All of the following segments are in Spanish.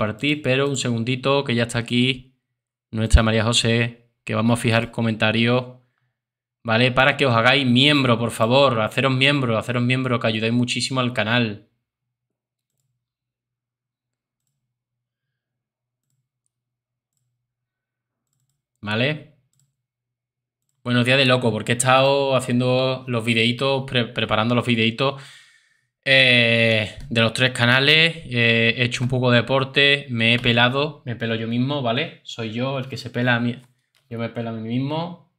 compartir, pero un segundito que ya está aquí nuestra María José, que vamos a fijar comentarios, ¿vale? Para que os hagáis miembro, por favor, haceros miembro, que ayudáis muchísimo al canal. ¿Vale? Buenos días de loco, porque he estado haciendo los videitos, preparando los videitos de los tres canales, he hecho un poco de deporte, me he pelado, me pelo yo mismo, ¿vale? Soy yo el que se pela a mí, yo me pelo a mí mismo,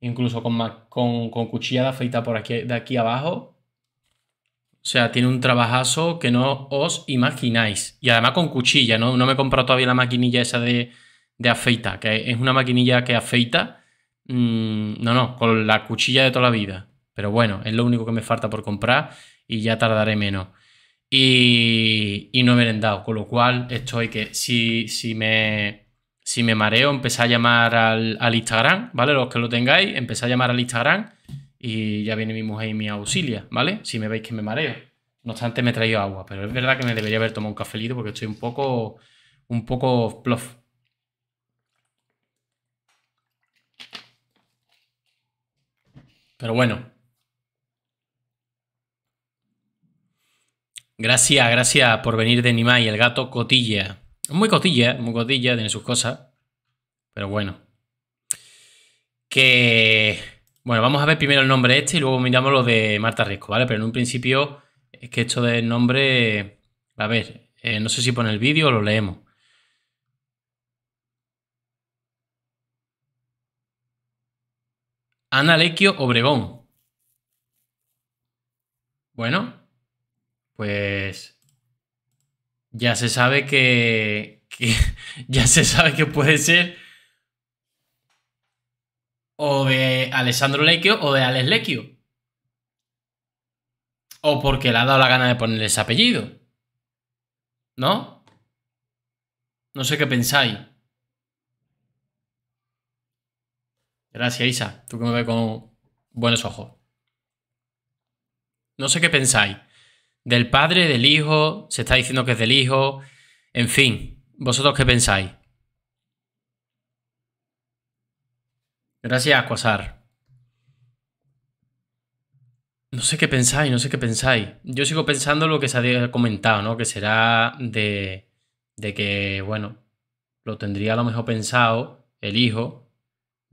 incluso con cuchilla de afeitar por aquí, de aquí abajo. O sea, tiene un trabajazo que no os imagináis. Y además con cuchilla, ¿no? No me he comprado todavía la maquinilla esa de afeita, que es una maquinilla que afeita, no, con la cuchilla de toda la vida, pero bueno, es lo único que me falta por comprar y ya tardaré menos, y no me he merendado, con lo cual estoy que si me mareo, empecé a llamar al Instagram, ¿vale? Los que lo tengáis, empecé a llamar al Instagram y ya viene mi mujer y me auxilia, ¿vale? Si me veis que me mareo, no obstante me he traído agua, pero es verdad que me debería haber tomado un cafelito porque estoy un poco plof. Pero bueno. Gracias por venir de Nimai, el gato cotilla. Muy cotilla, tiene sus cosas. Pero bueno. Que... Bueno, vamos a ver primero el nombre este y luego miramos lo de Marta Risco, ¿vale? Pero en un principio es que esto del nombre... A ver, no sé si pone el vídeo o lo leemos. Ana Lequio Obregón. Bueno, pues ya se sabe que ya se sabe que puede ser o de Alessandro Lequio o de Alex Lequio. O porque le ha dado la gana de ponerle ese apellido, ¿no? No sé qué pensáis. Gracias, Isa. Tú que me ves con buenos ojos. No sé qué pensáis. Del padre, del hijo, se está diciendo que es del hijo. En fin, ¿vosotros qué pensáis? Gracias, Cuasar. No sé qué pensáis. Yo sigo pensando lo que se ha comentado, ¿no? Que será de que, bueno, lo tendría a lo mejor pensado el hijo,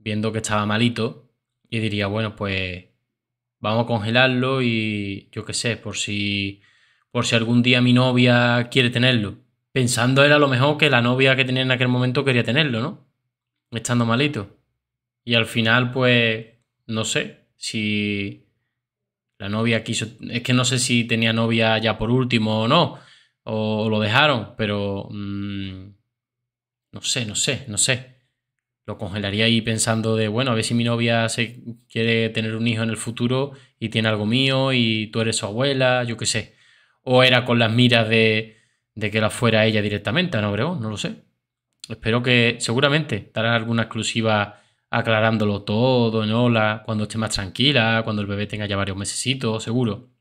viendo que estaba malito, y diría, bueno, pues vamos a congelarlo y yo qué sé, por si algún día mi novia quiere tenerlo. Pensando él a lo mejor que la novia que tenía en aquel momento quería tenerlo, ¿no? Estando malito. Y al final, pues, no sé, si la novia quiso... Es que no sé si tenía novia ya por último o no, o lo dejaron, pero... No sé. Lo congelaría ahí pensando de, bueno, a ver si mi novia se quiere tener un hijo en el futuro y tiene algo mío y tú eres su abuela, yo qué sé. O era con las miras de que la fuera ella directamente, ¿no, Obregón? No lo sé. Espero que seguramente darán alguna exclusiva aclarándolo todo en Hola, cuando esté más tranquila, cuando el bebé tenga ya varios mesecitos, seguro.